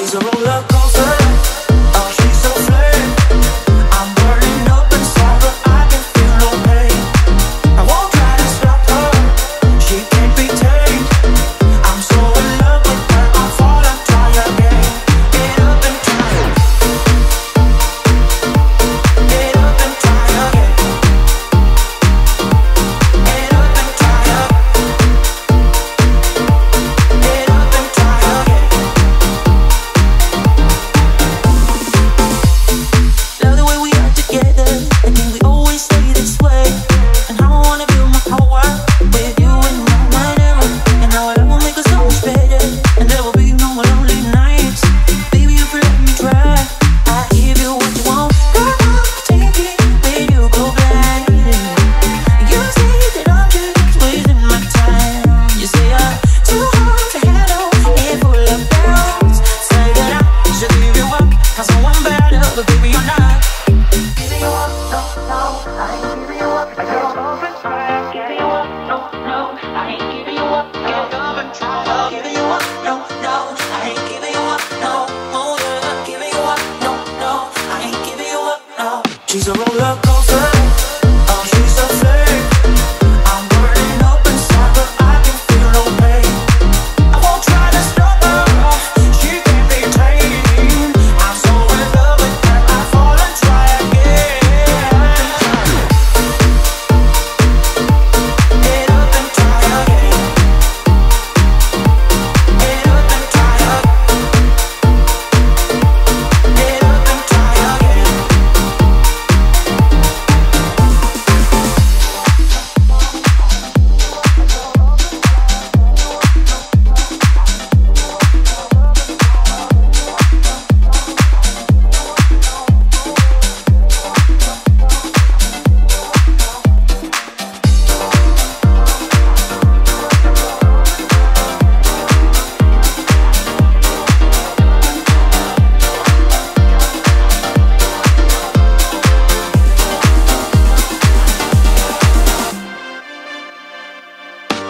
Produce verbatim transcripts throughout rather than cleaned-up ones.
She's a roller coaster. Oh, she's so flame. I'm burning up inside, but I can feel no pain. I won't try to stop her. She can't be tamed. I'm so in love with her. I'll fall and try again. Get up and try again. Get up and try again. Get up and try again. Get up and try again.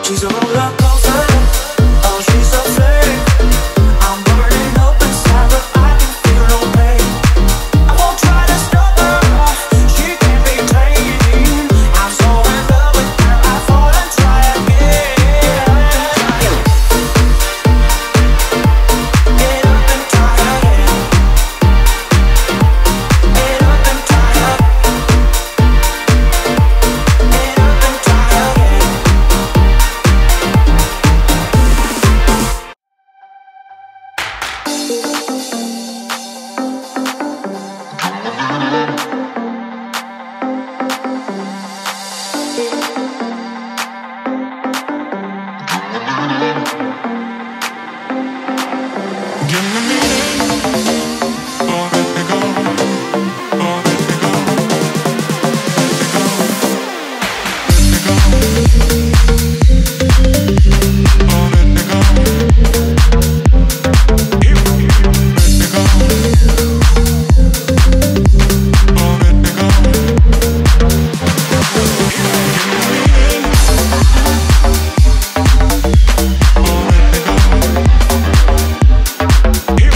She's a roller coaster. She's a roller coaster. Oh, she's so flame. I'm burning up inside, but I can feel no pain. I won't try to stop her. She can't be tamed. I'm so in love with her. I fall and try again. Get up and try again. Get up and try again. Get up and try again. Get up and try again. Yeah.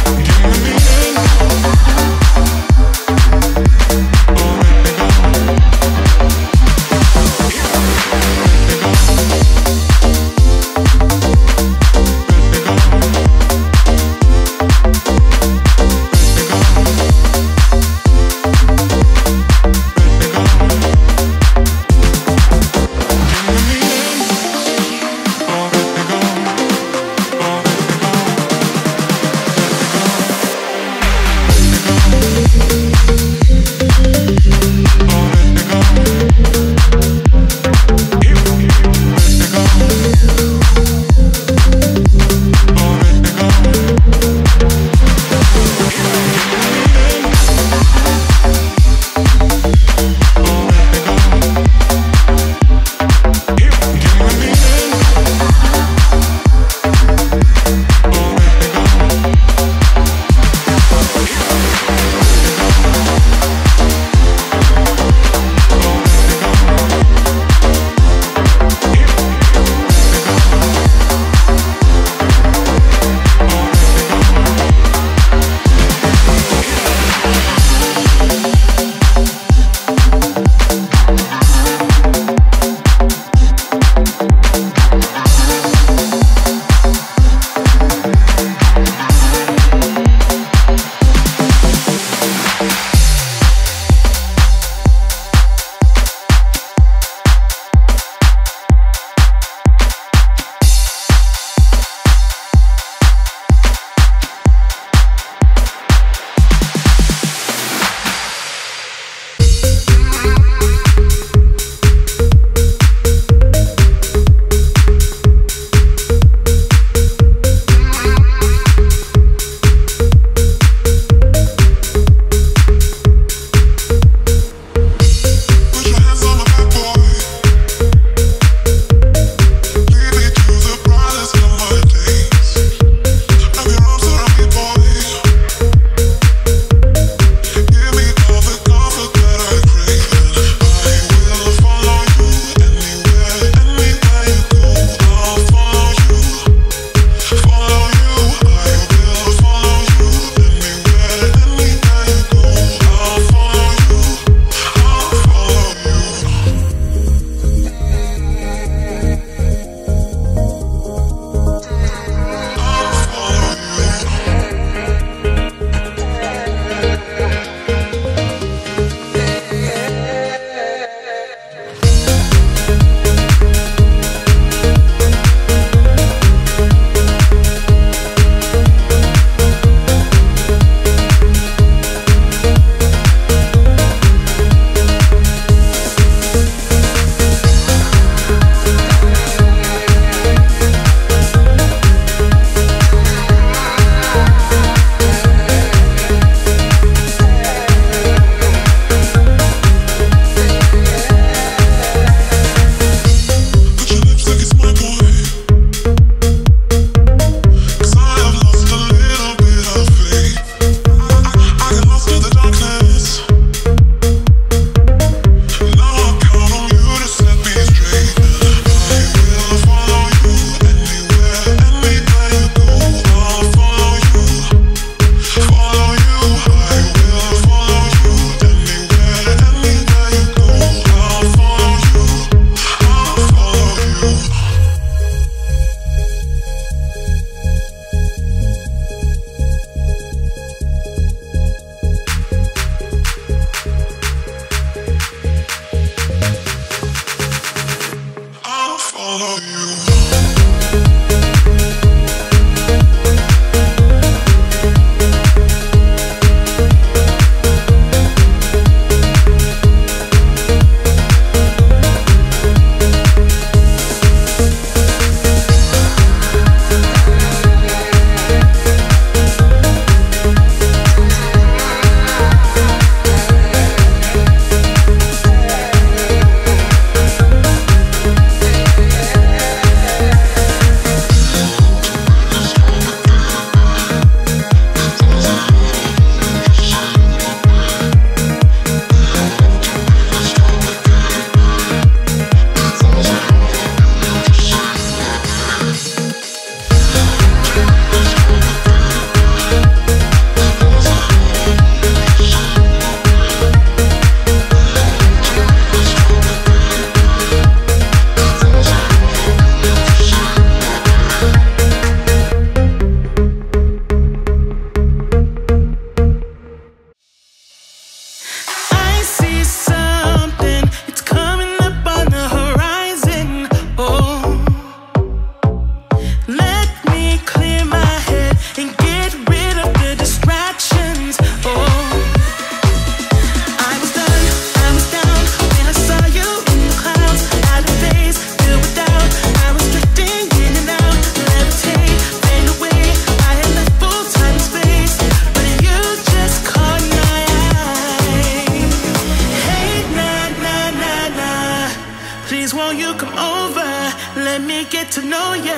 to know ya.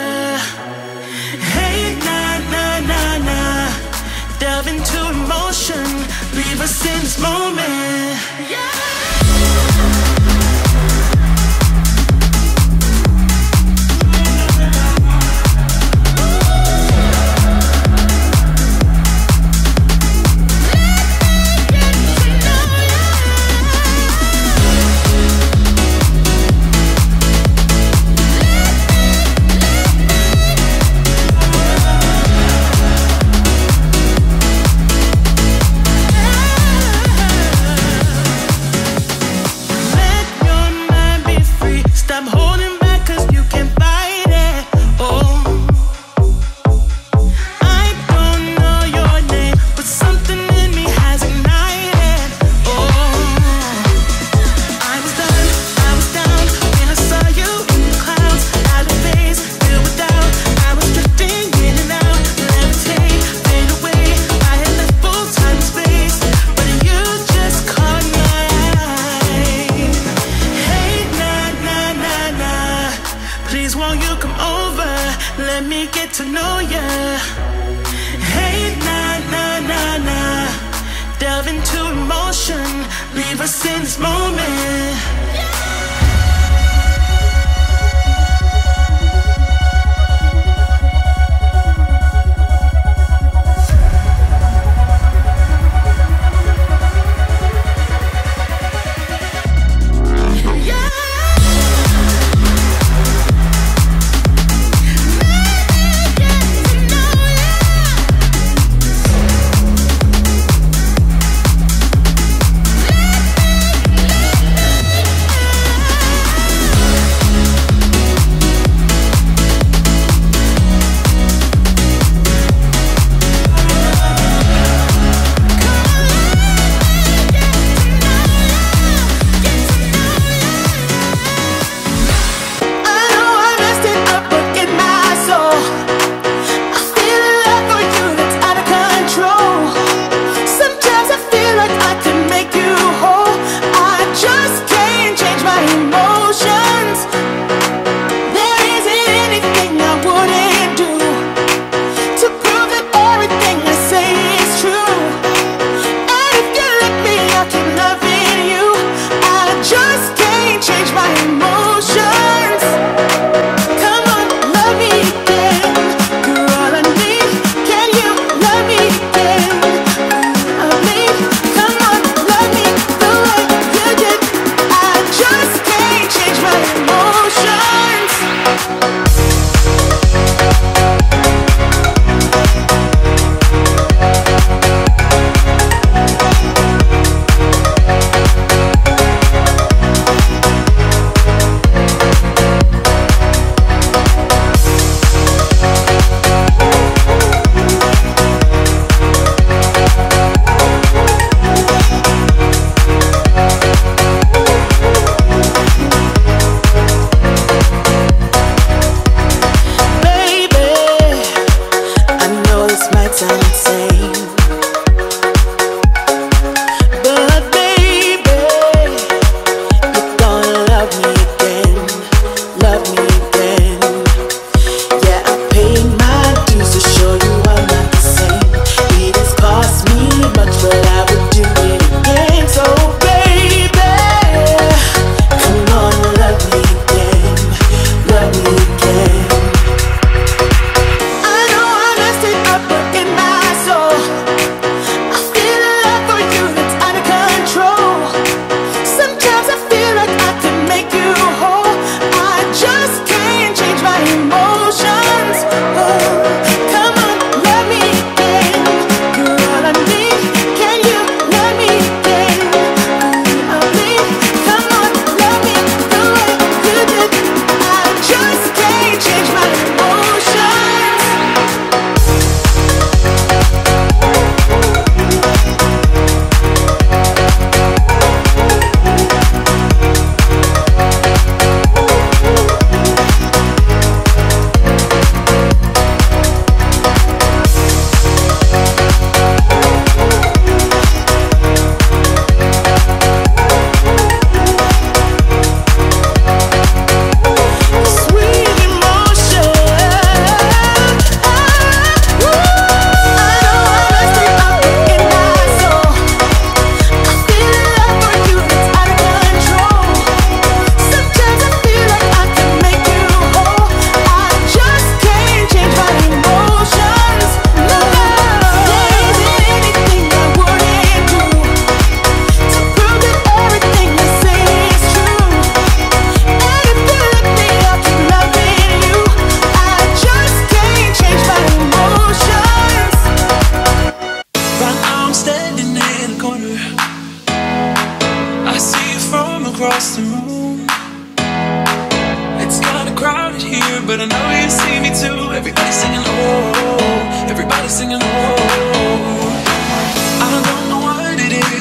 Hey, nah, nah, nah, nah, delve into emotion, leave us in this moment. Yeah.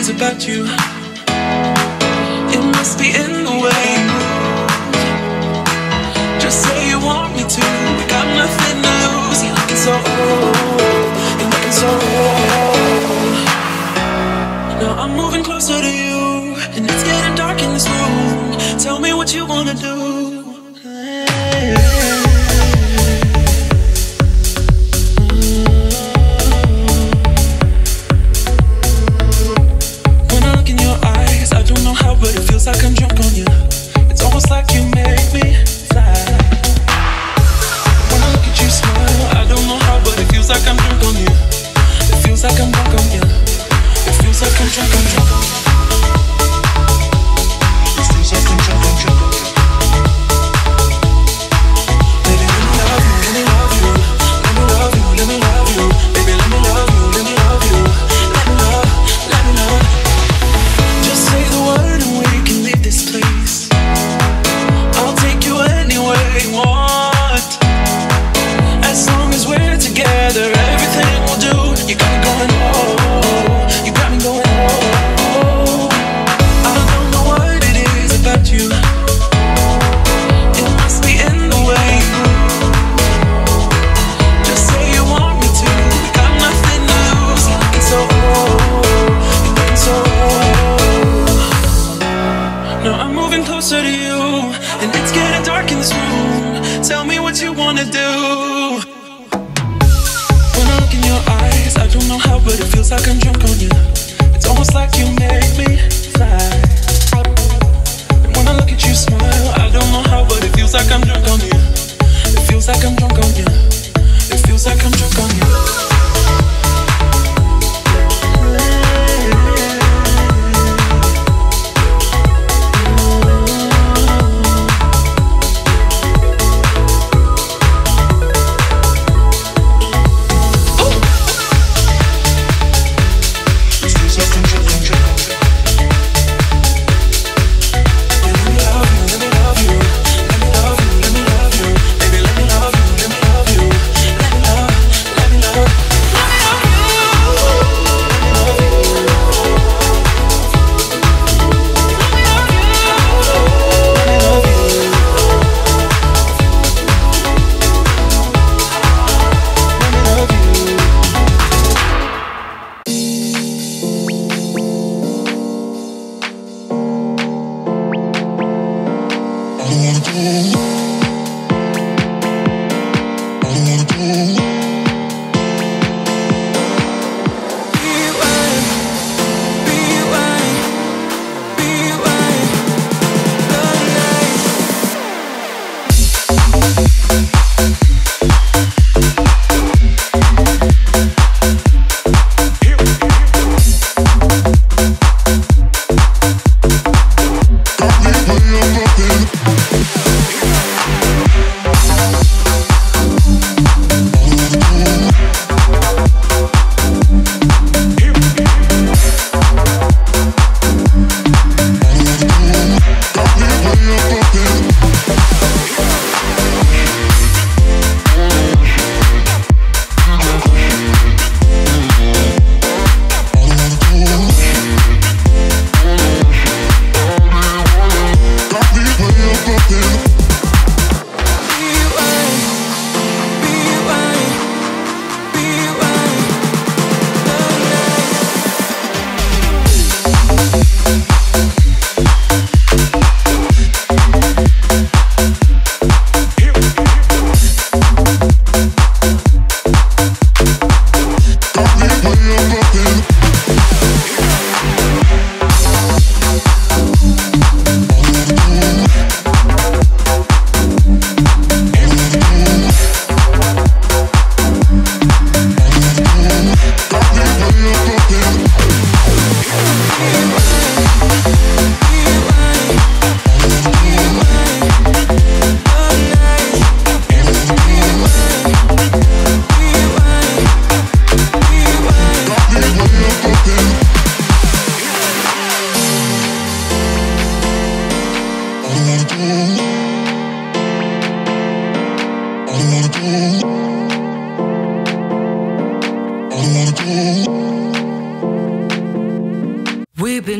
is about you. It must be in the way. Just say you want me to. We got nothing to lose. You're looking so old. You're looking so old. Now I'm moving closer to you, and it's getting dark in this room. Tell me what you wanna do. Just enjoy, enjoy, enjoy.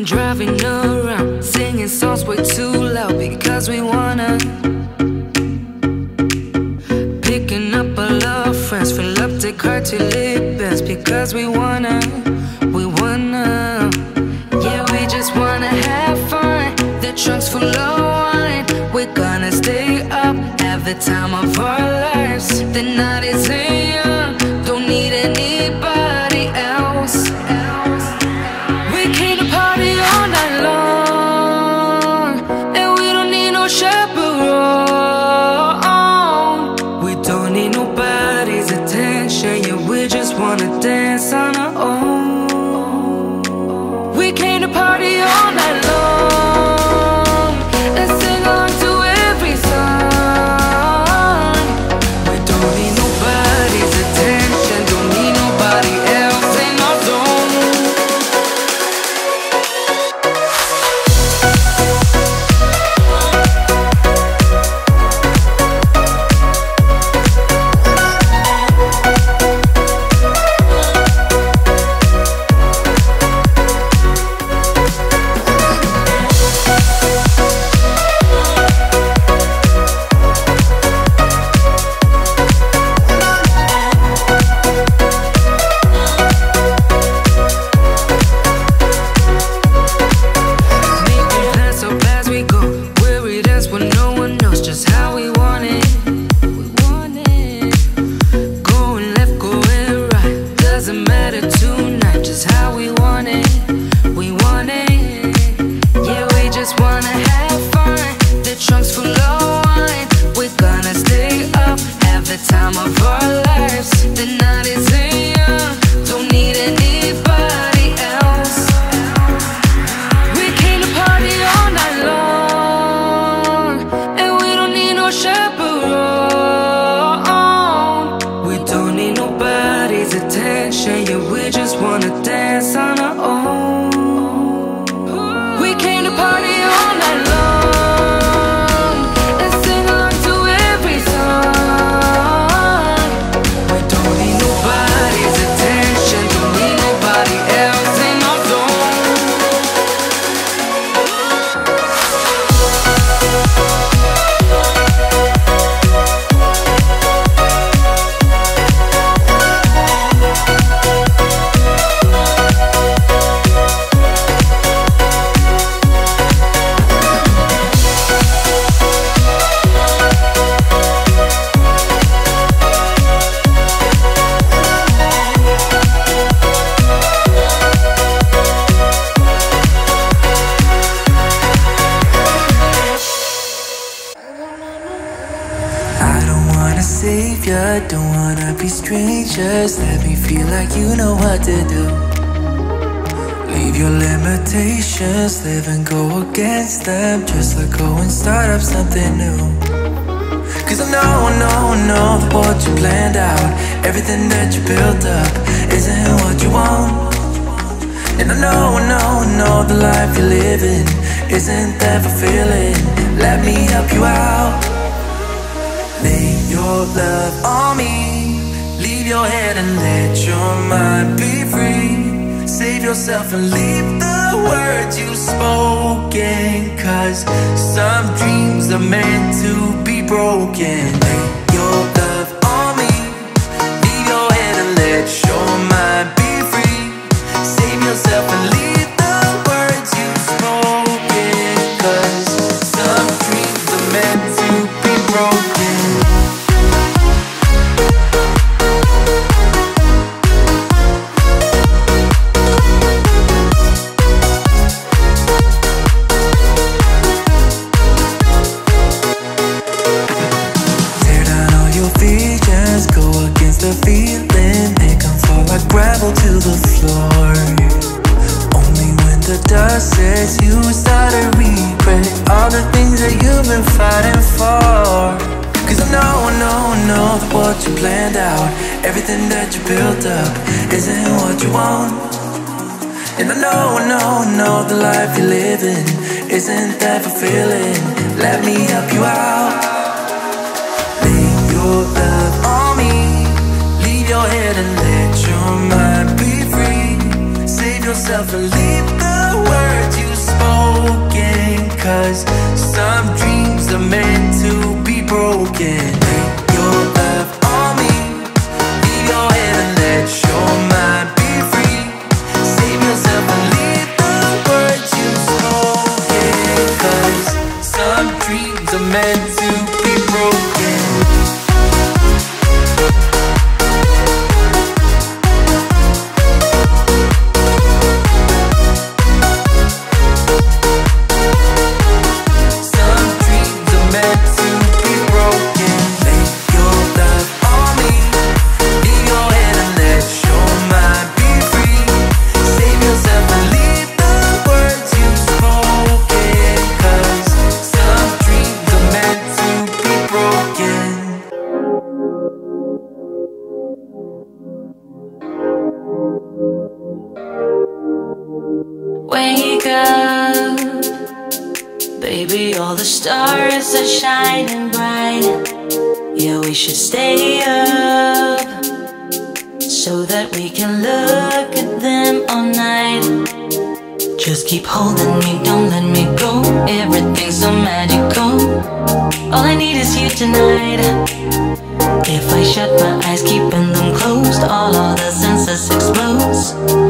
driving around, singing songs way too loud because we wanna. Picking up all our friends, fill up the car till it bends because we wanna, we wanna. Yeah, we just wanna have fun. The trunk's full of wine. We're gonna stay up, have the time of our lives. The night is young, don't need anybody else. Don't wanna be strangers. Let me feel like you know what to do. Leave your limitations, live and go against them. Just let go and start up something new. Cause I know, I know, I know what you planned out. Everything that you built up isn't what you want. And I know, I know, I know the life you're living isn't that fulfilling. Let me help you out. Lay your love on me. Leave your head and let your mind be free. Save yourself and leave the words you've spoken. Cause some dreams are meant to be broken. Lay your love on me. Leave your head and let your mind be free. Save yourself and leave. Everything that you built up isn't what you want. And I know, I know, I know the life you're living isn't that fulfilling. Let me help you out. Lay your love on me. Leave your head and let your mind be free. Save yourself and leave the words you've spoken, 'cause some dreams are meant to be broken. Take your love on me, leave your head and let your mind be free. Save yourself and leave the words you've spoken, 'cause some dreams are meant to be broken. Wake up, baby, all the stars are shining bright. Yeah, we should stay up so that we can look at them all night. Just keep holding me, don't let me go. Everything's so magical. All I need is you tonight. If I shut my eyes, keeping them closed, all, all the senses explode.